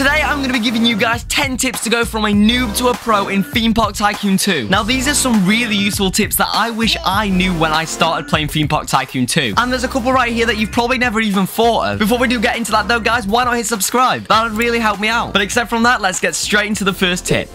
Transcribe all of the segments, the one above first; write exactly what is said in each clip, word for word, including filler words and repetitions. Today I'm going to be giving you guys ten tips to go from a noob to a pro in Theme Park Tycoon two. Now these are some really useful tips that I wish I knew when I started playing Theme Park Tycoon two. And there's a couple right here that you've probably never even thought of. Before we do get into that though guys, why not hit subscribe? That would really help me out. But except from that, let's get straight into the first tip.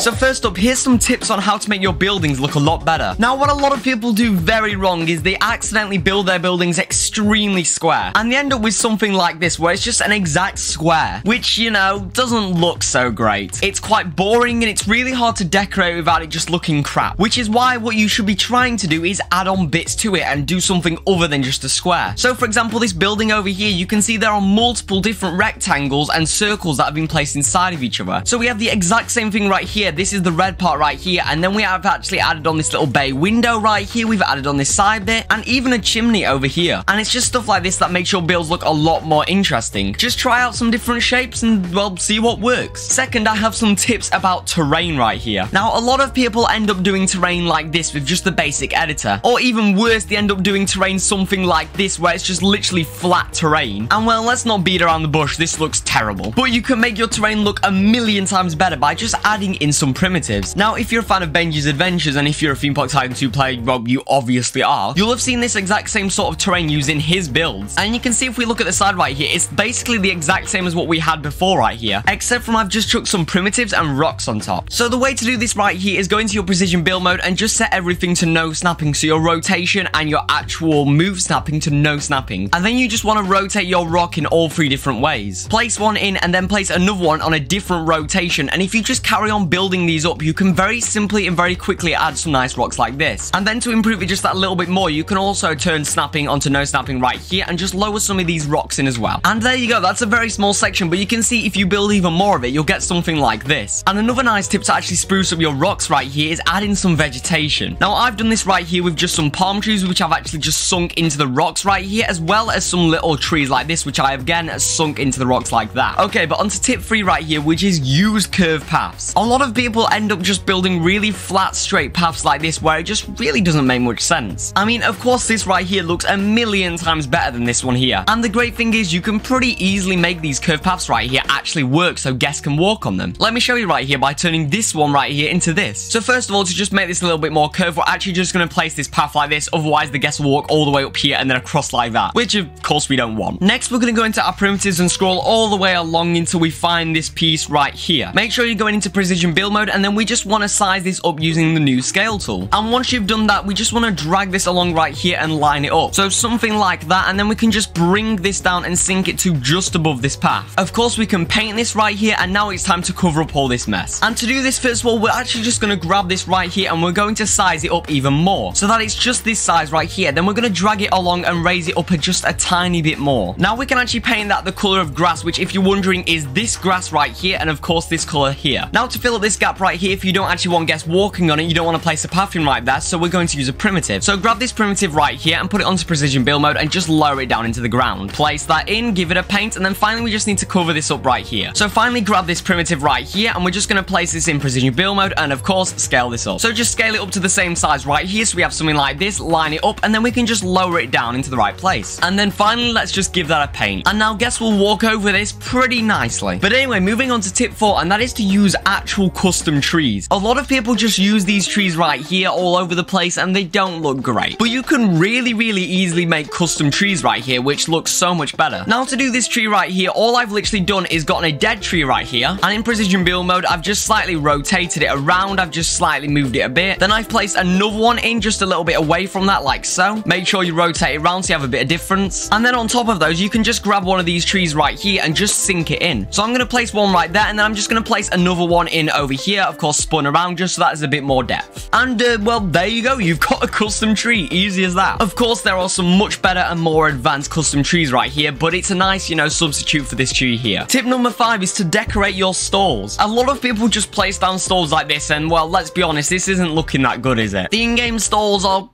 So first up, here's some tips on how to make your buildings look a lot better. Now, what a lot of people do very wrong is they accidentally build their buildings extremely square. And they end up with something like this, where it's just an exact square, which, you know, doesn't look so great. It's quite boring, and it's really hard to decorate without it just looking crap. Which is why what you should be trying to do is add on bits to it and do something other than just a square. So, for example, this building over here, you can see there are multiple different rectangles and circles that have been placed inside of each other. So we have the exact same thing right here. This is the red part right here, and then we have actually added on this little bay window right here. We've added on this side bit, and even a chimney over here. And it's just stuff like this that makes your builds look a lot more interesting. Just try out some different shapes and, well, see what works. Second, I have some tips about terrain right here. Now, a lot of people end up doing terrain like this with just the basic editor. Or even worse, they end up doing terrain something like this, where it's just literally flat terrain. And, well, let's not beat around the bush. This looks terrible. But you can make your terrain look a million times better by just adding in some primitives. Now, if you're a fan of Benji's Adventures, and if you're a Theme Park Tycoon two player, Rob, you obviously are, you'll have seen this exact same sort of terrain used in his builds. And you can see if we look at the side right here, it's basically the exact same as what we had before right here, except from I've just chucked some primitives and rocks on top. So the way to do this right here is go into your precision build mode and just set everything to no snapping, so your rotation and your actual move snapping to no snapping. And then you just want to rotate your rock in all three different ways. Place one in and then place another one on a different rotation, and if you just carry on building Building these up, you can very simply and very quickly add some nice rocks like this. And then to improve it just that little bit more, you can also turn snapping onto no snapping right here and just lower some of these rocks in as well. And there you go, that's a very small section, but you can see if you build even more of it, you'll get something like this. And another nice tip to actually spruce up your rocks right here is adding some vegetation. Now, I've done this right here with just some palm trees, which I've actually just sunk into the rocks right here, as well as some little trees like this, which I again have sunk into the rocks like that. Okay, but onto tip three right here, which is use curved paths. A lot of people end up just building really flat, straight paths like this, where it just really doesn't make much sense. I mean, of course, this right here looks a million times better than this one here. And the great thing is you can pretty easily make these curved paths right here actually work so guests can walk on them. Let me show you right here by turning this one right here into this. So first of all, to just make this a little bit more curved, we're actually just going to place this path like this. Otherwise, the guests will walk all the way up here and then across like that, which of course we don't want. Next, we're going to go into our primitives and scroll all the way along until we find this piece right here. Make sure you're going into precision build mode, and then we just want to size this up using the new scale tool. And once you've done that, we just want to drag this along right here and line it up, so something like that. And then we can just bring this down and sink it to just above this path. Of course, we can paint this right here, and now it's time to cover up all this mess. And to do this, first of all, we're actually just going to grab this right here, and we're going to size it up even more so that it's just this size right here. Then we're going to drag it along and raise it up just a tiny bit more. Now we can actually paint that the color of grass, which, if you're wondering, is this grass right here, and of course this color here. Now to fill up this gap right here, if you don't actually want guests walking on it, you don't want to place a path in right there, so we're going to use a primitive. So grab this primitive right here and put it onto precision build mode and just lower it down into the ground. Place that in, give it a paint, and then finally we just need to cover this up right here. So finally grab this primitive right here, and we're just going to place this in precision build mode and of course scale this up. So just scale it up to the same size right here, so we have something like this, line it up, and then we can just lower it down into the right place. And then finally let's just give that a paint. And now guests will walk over this pretty nicely. But anyway, moving on to tip four, and that is to use actual custom trees. A lot of people just use these trees right here all over the place, and they don't look great. But you can really, really easily make custom trees right here, which looks so much better. Now to do this tree right here, all I've literally done is gotten a dead tree right here, and in precision build mode, I've just slightly rotated it around. I've just slightly moved it a bit. Then I've placed another one in just a little bit away from that, like so. Make sure you rotate it around so you have a bit of difference. And then on top of those, you can just grab one of these trees right here and just sink it in. So I'm going to place one right there, and then I'm just going to place another one in over here, of course spun around just so that is a bit more depth. And uh, well, there you go, you've got a custom tree, easy as that. Of course, there are some much better and more advanced custom trees right here, but it's a nice, you know, substitute for this tree here. Tip number five is to decorate your stalls. A lot of people just place down stalls like this, and well, let's be honest, this isn't looking that good, is it? The in-game stalls are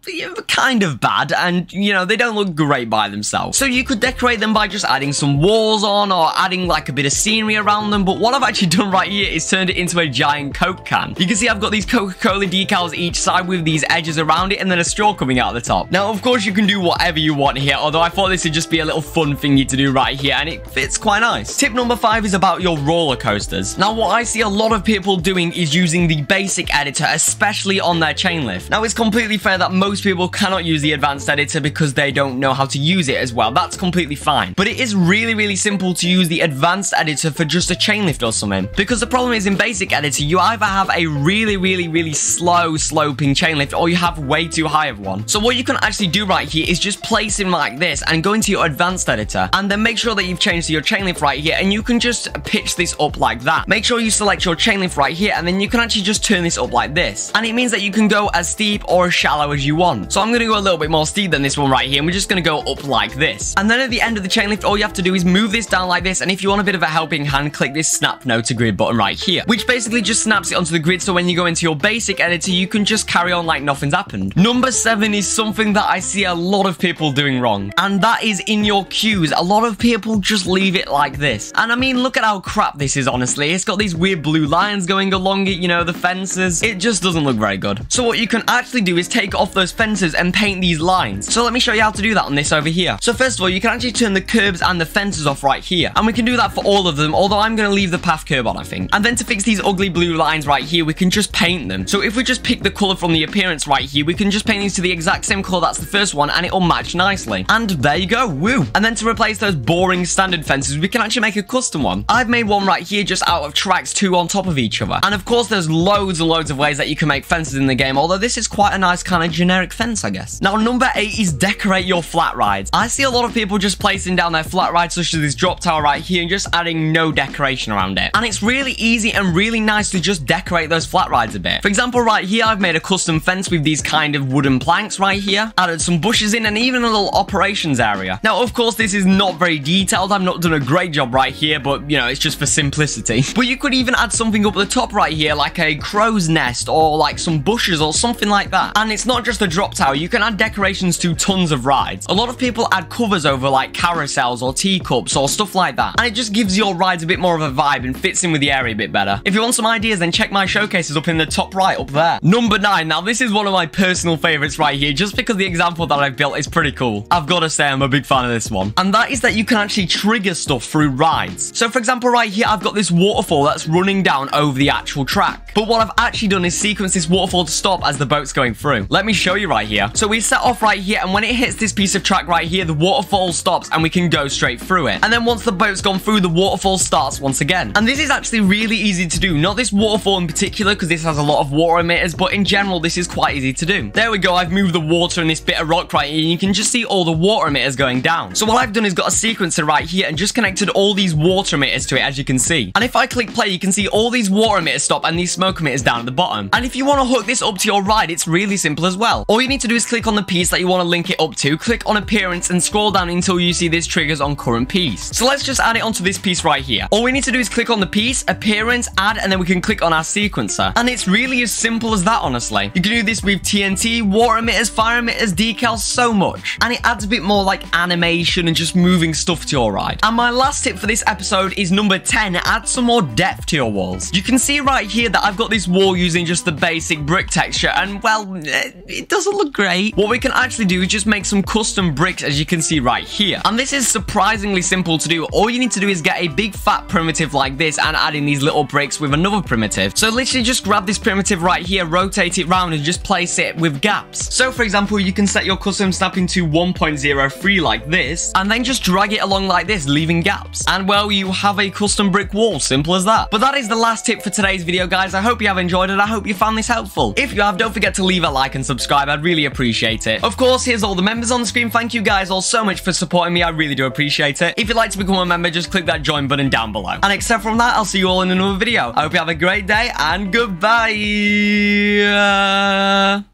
kind of bad, and you know, they don't look great by themselves. So you could decorate them by just adding some walls on, or adding like a bit of scenery around them. But what I've actually done right here is turned it into a giant Coke can. You can see I've got these Coca-Cola decals each side with these edges around it and then a straw coming out of the top. Now, of course, you can do whatever you want here, although I thought this would just be a little fun thingy to do right here, and it fits quite nice. Tip number five is about your roller coasters. Now, what I see a lot of people doing is using the basic editor, especially on their chain lift. Now, it's completely fair that most people cannot use the advanced editor because they don't know how to use it as well. That's completely fine. But it is really, really simple to use the advanced editor for just a chain lift or something, because the problem is in basic editor, you either have a really, really, really slow sloping chain lift or you have way too high of one. So what you can actually do right here is just place him like this and go into your advanced editor and then make sure that you've changed to your chain lift right here, and you can just pitch this up like that. Make sure you select your chain lift right here and then you can actually just turn this up like this, and it means that you can go as steep or as shallow as you want. So I'm going to go a little bit more steep than this one right here, and we're just going to go up like this. And then at the end of the chain lift, all you have to do is move this down like this, and if you want a bit of a helping hand, click this snap no to grid button right here, which basically just snaps it onto the grid, so when you go into your basic editor, you can just carry on like nothing's happened. Number seven is something that I see a lot of people doing wrong, and that is in your queues. A lot of people just leave it like this, and I mean, look at how crap this is, honestly. It's got these weird blue lines going along it, you know, the fences. It just doesn't look very good. So what you can actually do is take off those fences and paint these lines. So let me show you how to do that on this over here. So first of all, you can actually turn the curbs and the fences off right here, and we can do that for all of them, although I'm going to leave the path curb on, I think. And then to fix these ugly blue lines right here, we can just paint them. So if we just pick the color from the appearance right here, we can just paint these to the exact same color that's the first one, and it'll match nicely. And there you go, woo! And then to replace those boring standard fences, we can actually make a custom one. I've made one right here just out of tracks, two on top of each other. And of course, there's loads and loads of ways that you can make fences in the game, although this is quite a nice kind of generic fence, I guess. Now, number eight is decorate your flat rides. I see a lot of people just placing down their flat rides, such as this drop tower right here, and just adding no decoration around it. And it's really easy and really nice to just decorate those flat rides a bit. For example, right here, I've made a custom fence with these kind of wooden planks right here, added some bushes in, and even a little operations area. Now, of course, this is not very detailed. I've not done a great job right here, but, you know, it's just for simplicity. But you could even add something up at the top right here, like a crow's nest or like some bushes or something like that. And it's not just a drop tower. You can add decorations to tons of rides. A lot of people add covers over like carousels or teacups or stuff like that, and it just gives your rides a bit more of a vibe and fits in with the area a bit better. If you want some ideas, then check my showcases up in the top right up there. Number nine. Now, this is one of my personal favorites right here, just because the example that I've built is pretty cool. I've got to say I'm a big fan of this one. And that is that you can actually trigger stuff through rides. So for example, right here, I've got this waterfall that's running down over the actual track. But what I've actually done is sequence this waterfall to stop as the boat's going through. Let me show you right here. So we set off right here, and when it hits this piece of track right here, the waterfall stops and we can go straight through it. And then once the boat's gone through, the waterfall starts once again. And this is actually really easy to do. Not this waterfall in particular, because this has a lot of water emitters, but in general, this is quite easy to do. There we go. I've moved the water in this bit of rock right here, and you can just see all the water emitters going down. So what I've done is got a sequencer right here and just connected all these water emitters to it, as you can see. And if I click play, you can see all these water emitters stop and these smoke emitters down at the bottom. And if you want to hook this up to your ride, it's really simple as well. All you need to do is click on the piece that you want to link it up to, click on appearance, and scroll down until you see this triggers on current piece. So let's just add it onto this piece right here. All we need to do is click on the piece, appearance, add, and then we can click on our sequencer. And it's really as simple as that, honestly. You can do this with T N T, water emitters, fire emitters, decals, so much. And it adds a bit more like animation and just moving stuff to your ride. And my last tip for this episode is number ten, add some more depth to your walls. You can see right here that I've got this wall using just the basic brick texture, and well, it doesn't look great. What we can actually do is just make some custom bricks, as you can see right here. And this is surprisingly simple to do. All you need to do is get a big fat primitive like this and add in these little bricks with another primitive. So literally just grab this primitive right here, rotate it round, and just place it with gaps. So for example, you can set your custom snap into one point zero three like this, and then just drag it along like this, leaving gaps. And well, you have a custom brick wall, simple as that. But that is the last tip for today's video, guys. I hope you have enjoyed it. I hope you found this helpful. If you have, don't forget to leave a like and subscribe. I'd really appreciate it. Of course, here's all the members on the screen. Thank you guys all so much for supporting me. I really do appreciate it. If you'd like to become a member, just click that join button down below. And except from that, I'll see you all in another video. I hope you have a great day, and goodbye.